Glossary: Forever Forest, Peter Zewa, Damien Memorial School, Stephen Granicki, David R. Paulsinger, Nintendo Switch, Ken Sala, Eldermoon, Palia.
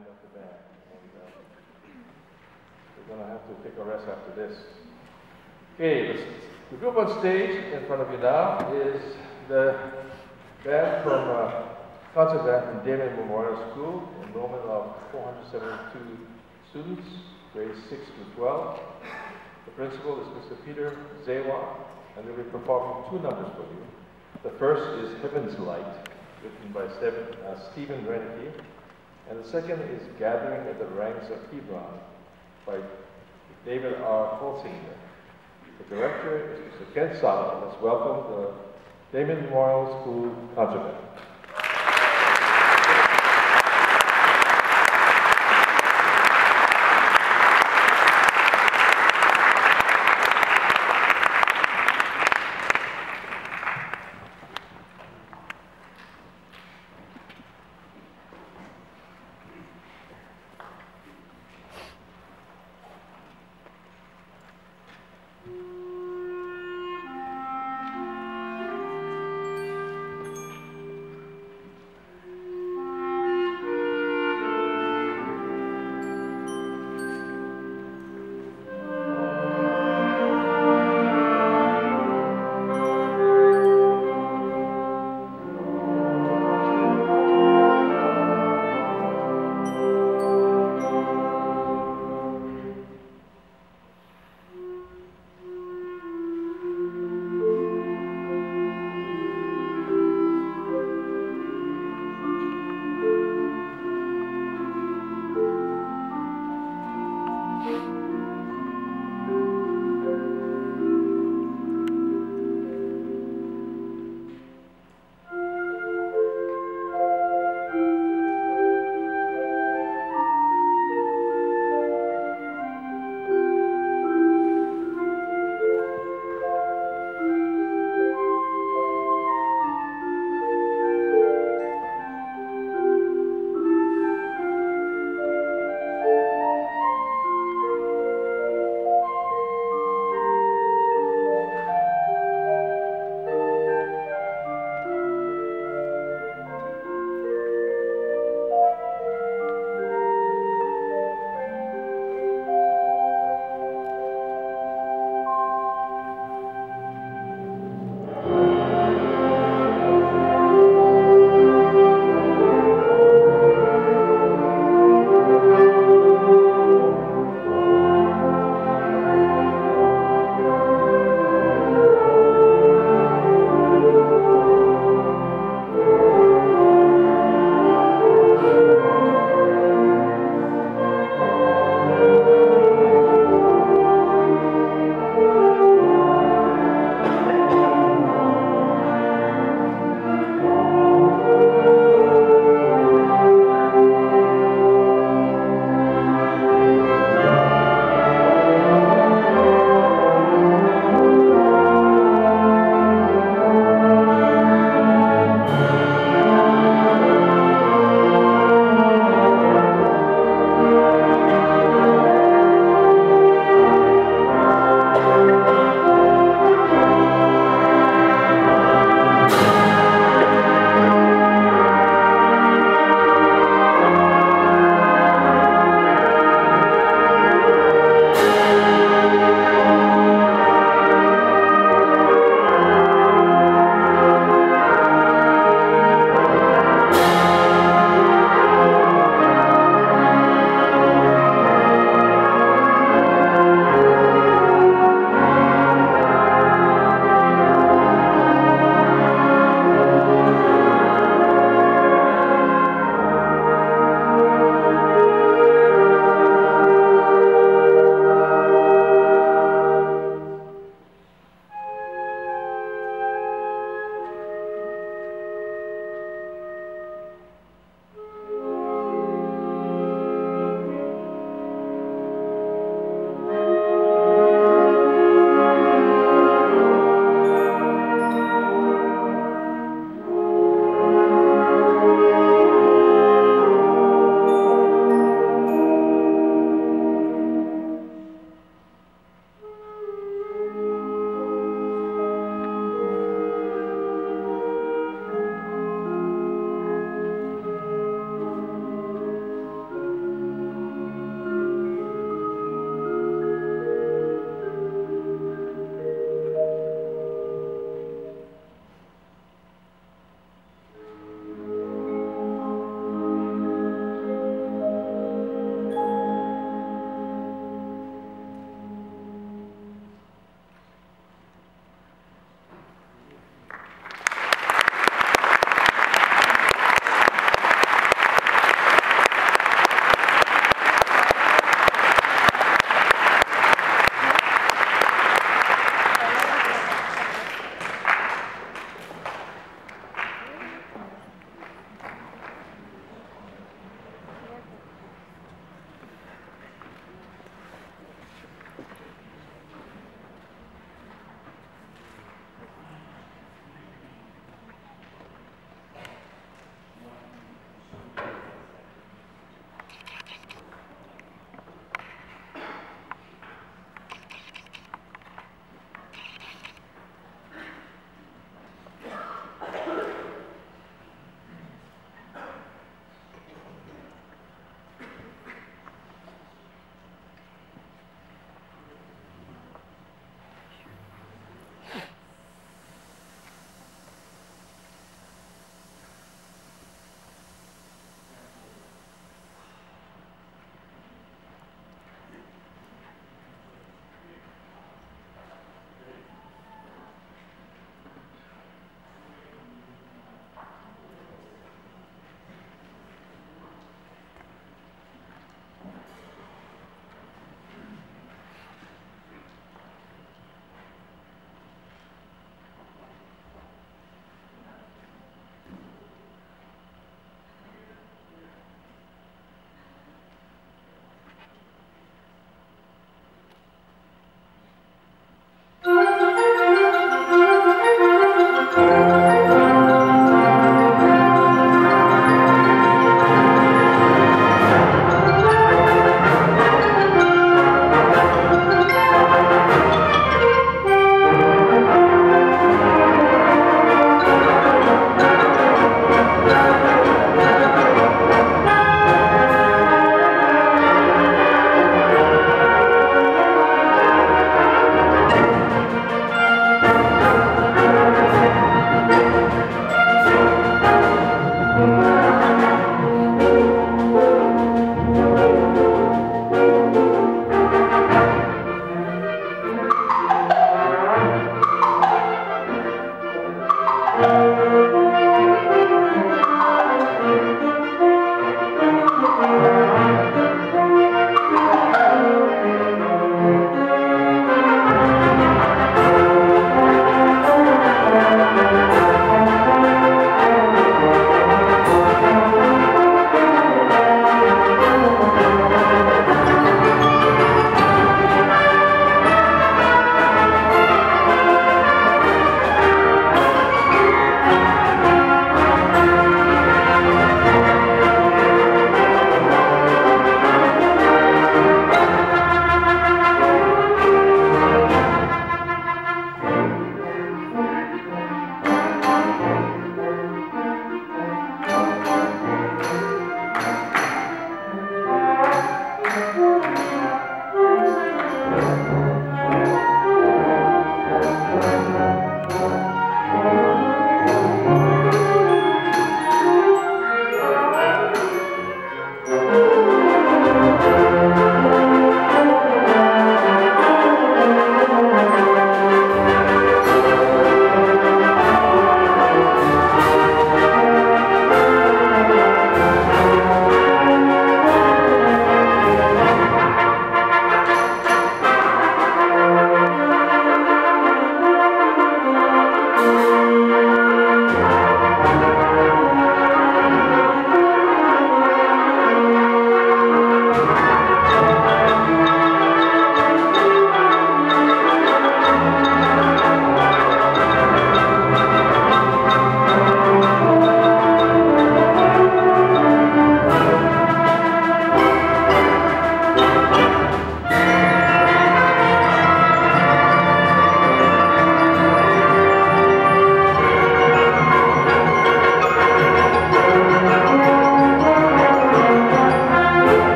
hand at the back. And, we're going to have to take a rest after this. Okay, the group on stage in front of you now is the band from concert band from Damien Memorial School, enrollment of 472 students, grades 6 to 12. The principal is Mr. Peter Zewa, and they'll be performing two numbers for you. The first is Heaven's Light, written by Stephen Granicki, and the second is Gathering at the Ranks of Hebron by David R. Paulsinger. The director is Mr. Ken Sala. Let's welcome the Damien Memorial School concert band.